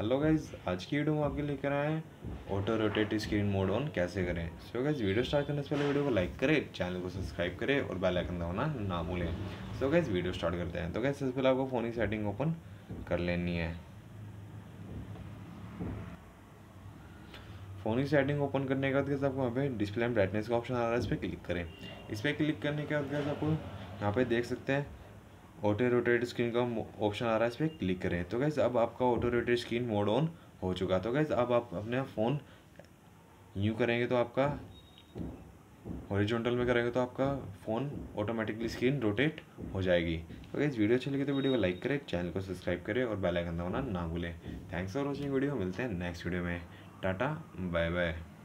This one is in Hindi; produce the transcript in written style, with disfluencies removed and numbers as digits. हेलो गाइज, आज की वीडियो में आपके लिए कर आए हैं auto rotate screen mode on कैसे करें। सो गाइज, वीडियो स्टार्ट करने से पहले वीडियो को लाइक करें, चैनल को सब्सक्राइब करें और बेल आइकन दबाना ना भूलें। सो गाइज, वीडियो स्टार्ट करते हैं। तो गाइज, सबसे पहले आपको फ़ोन की सेटिंग ओपन कर लेनी है। फ़ोन की सेटिंग ओपन करने के बाद गाइज आपको यहाँ पे डिस्प्ले एंड ब्राइटनेस का ऑप्शन आ रहा है, इस पर क्लिक करें। इस पर क्लिक करने के बाद गाइज आपको यहाँ पे देख सकते हैं ऑटो रोटेट स्क्रीन का ऑप्शन आ रहा है, इस पर क्लिक करें। तो गाइज अब आपका auto rotate screen mode on हो चुका। तो गाइज अब आप अपने फ़ोन यूं करेंगे तो आपका हॉरिजॉन्टल में करेंगे तो आपका फ़ोन ऑटोमेटिकली स्क्रीन रोटेट हो जाएगी। तो गाइज, वीडियो अच्छी लगी तो वीडियो को लाइक करें, चैनल को सब्सक्राइब करें और बेल आइकन दबाना ना भूलें। Thanks for watching video. मिलते हैं नेक्स्ट वीडियो में। Tata, bye bye.